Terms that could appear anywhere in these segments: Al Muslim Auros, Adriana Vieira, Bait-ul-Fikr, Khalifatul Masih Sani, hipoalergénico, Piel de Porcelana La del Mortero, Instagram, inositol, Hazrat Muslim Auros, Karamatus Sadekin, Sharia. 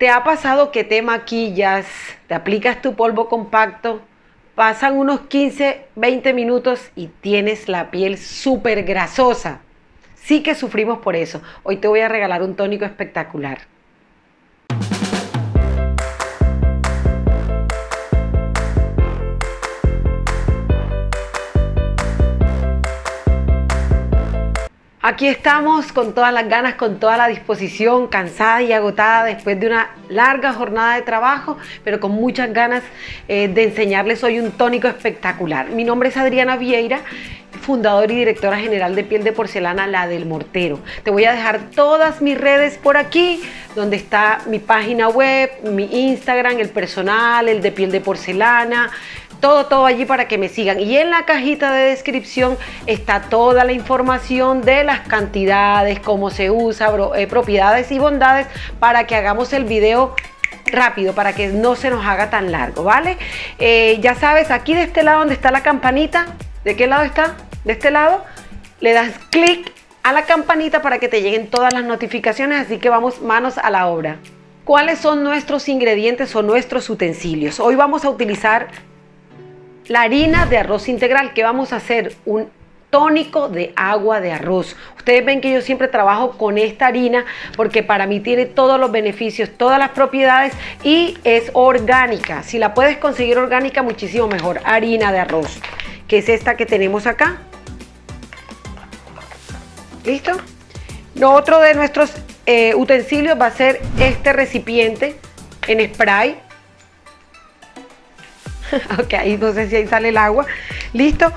¿Te ha pasado que te maquillas, te aplicas tu polvo compacto, pasan unos 15, 20 minutos y tienes la piel súper grasosa? Sí que sufrimos por eso. Hoy te voy a regalar un tónico espectacular. Aquí estamos con todas las ganas, con toda la disposición, cansada y agotada después de una larga jornada de trabajo, pero con muchas ganas de enseñarles hoy un tónico espectacular. Mi nombre es Adriana Vieira, fundadora y directora general de Piel de Porcelana La del Mortero. Te voy a dejar todas mis redes por aquí, donde está mi página web, mi Instagram, el personal, el de Piel de Porcelana. Todo allí para que me sigan. Y en la cajita de descripción está toda la información de las cantidades, cómo se usa, propiedades y bondades, para que hagamos el video rápido, para que no se nos haga tan largo, ¿vale? Ya sabes, aquí de este lado donde está la campanita, ¿de qué lado está? De este lado, le das clic a la campanita para que te lleguen todas las notificaciones, así que vamos manos a la obra. ¿Cuáles son nuestros ingredientes o nuestros utensilios? Hoy vamos a utilizar la harina de arroz integral, que vamos a hacer un tónico de agua de arroz. Ustedes ven que yo siempre trabajo con esta harina porque para mí tiene todos los beneficios, todas las propiedades y es orgánica. Si la puedes conseguir orgánica, muchísimo mejor. Harina de arroz, que es esta que tenemos acá. ¿Listo? Otro de nuestros utensilios va a ser este recipiente en spray. Ok, ahí no sé si ahí sale el agua. Listo,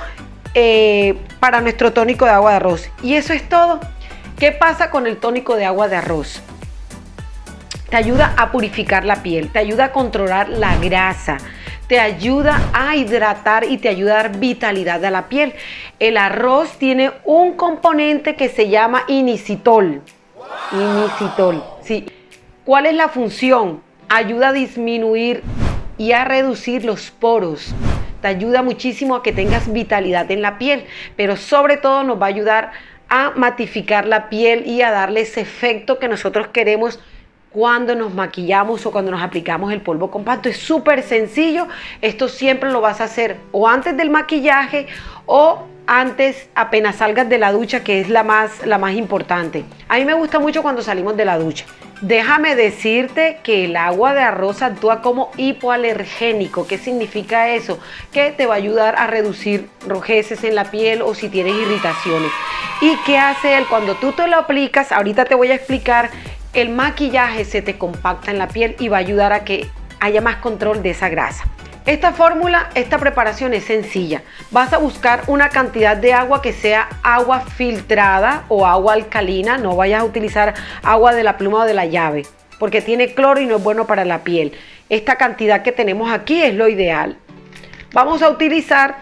para nuestro tónico de agua de arroz. Y eso es todo. ¿Qué pasa con el tónico de agua de arroz? Te ayuda a purificar la piel, te ayuda a controlar la grasa, te ayuda a hidratar y te ayuda a dar vitalidad a la piel. El arroz tiene un componente que se llama inositol. Inositol, sí. ¿Cuál es la función? Ayuda a disminuir y a reducir los poros. Te ayuda muchísimo a que tengas vitalidad en la piel, pero sobre todo nos va a ayudar a matificar la piel y a darle ese efecto que nosotros queremos cuando nos maquillamos o cuando nos aplicamos el polvo compacto. Es súper sencillo. Esto siempre lo vas a hacer o antes del maquillaje o antes, apenas salgas de la ducha, que es la más importante. A mí me gusta mucho cuando salimos de la ducha. Déjame decirte que el agua de arroz actúa como hipoalergénico. ¿Qué significa eso? Que te va a ayudar a reducir rojeces en la piel o si tienes irritaciones. ¿Y qué hace él? Cuando tú te lo aplicas, ahorita te voy a explicar, el maquillaje se te compacta en la piel y va a ayudar a que haya más control de esa grasa. Esta fórmula, esta preparación es sencilla. Vas a buscar una cantidad de agua que sea agua filtrada o agua alcalina. No vayas a utilizar agua de la pluma o de la llave, porque tiene cloro y no es bueno para la piel. Esta cantidad que tenemos aquí es lo ideal. Vamos a utilizar,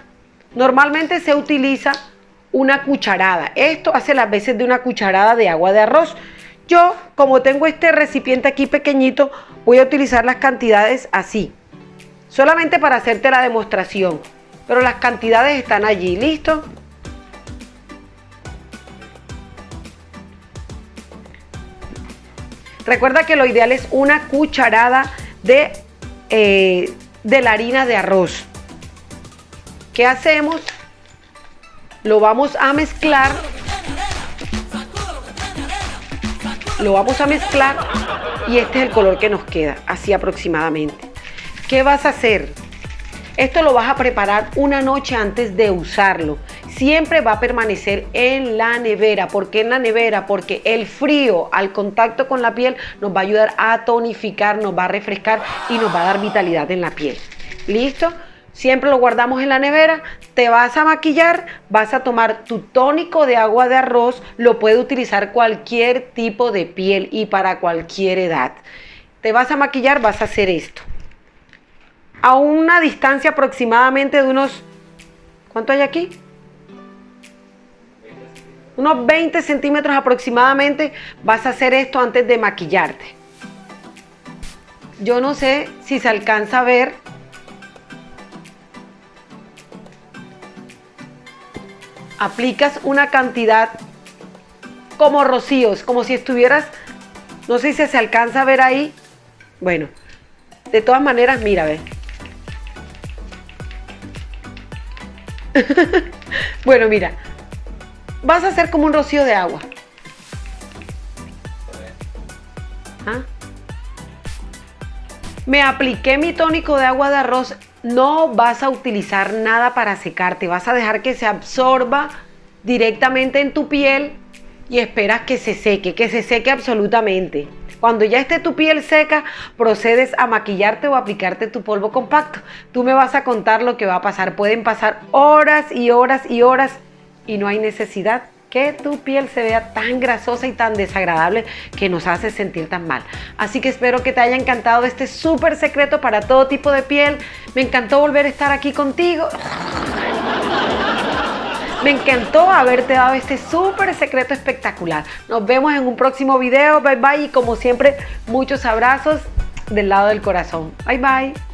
normalmente se utiliza una cucharada. Esto hace las veces de una cucharada de agua de arroz. Yo, como tengo este recipiente aquí pequeñito, voy a utilizar las cantidades así, solamente para hacerte la demostración, pero las cantidades están allí, ¿listo? Recuerda que lo ideal es una cucharada de la harina de arroz. ¿Qué hacemos? Lo vamos a mezclar. Lo vamos a mezclar y este es el color que nos queda, así aproximadamente. ¿Qué vas a hacer? Esto lo vas a preparar una noche antes de usarlo. Siempre va a permanecer en la nevera. ¿Por qué en la nevera? Porque el frío al contacto con la piel nos va a ayudar a tonificar, nos va a refrescar y nos va a dar vitalidad en la piel. ¿Listo? Siempre lo guardamos en la nevera. Te vas a maquillar, vas a tomar tu tónico de agua de arroz. Lo puede utilizar cualquier tipo de piel y para cualquier edad. Te vas a maquillar, vas a hacer esto. A una distancia aproximadamente de unos, ¿cuánto hay aquí? Unos 20 centímetros aproximadamente. Vas a hacer esto antes de maquillarte. Yo no sé si se alcanza a ver. Aplicas una cantidad como rocíos, como si estuvieras, no sé si se alcanza a ver ahí, Bueno, de todas maneras, mira, ve. Bueno, mira, vas a hacer como un rocío de agua. ¿Ah? Me apliqué mi tónico de agua de arroz. No vas a utilizar nada para secarte, vas a dejar que se absorba directamente en tu piel y esperas que se seque absolutamente. Cuando ya esté tu piel seca, procedes a maquillarte o aplicarte tu polvo compacto. Tú me vas a contar lo que va a pasar. Pueden pasar horas y horas y horas y no hay necesidad que tu piel se vea tan grasosa y tan desagradable que nos hace sentir tan mal. Así que espero que te haya encantado este súper secreto para todo tipo de piel. Me encantó volver a estar aquí contigo. Me encantó haberte dado este súper secreto espectacular. Nos vemos en un próximo video. Bye bye. Y como siempre, muchos abrazos del lado del corazón. Bye bye.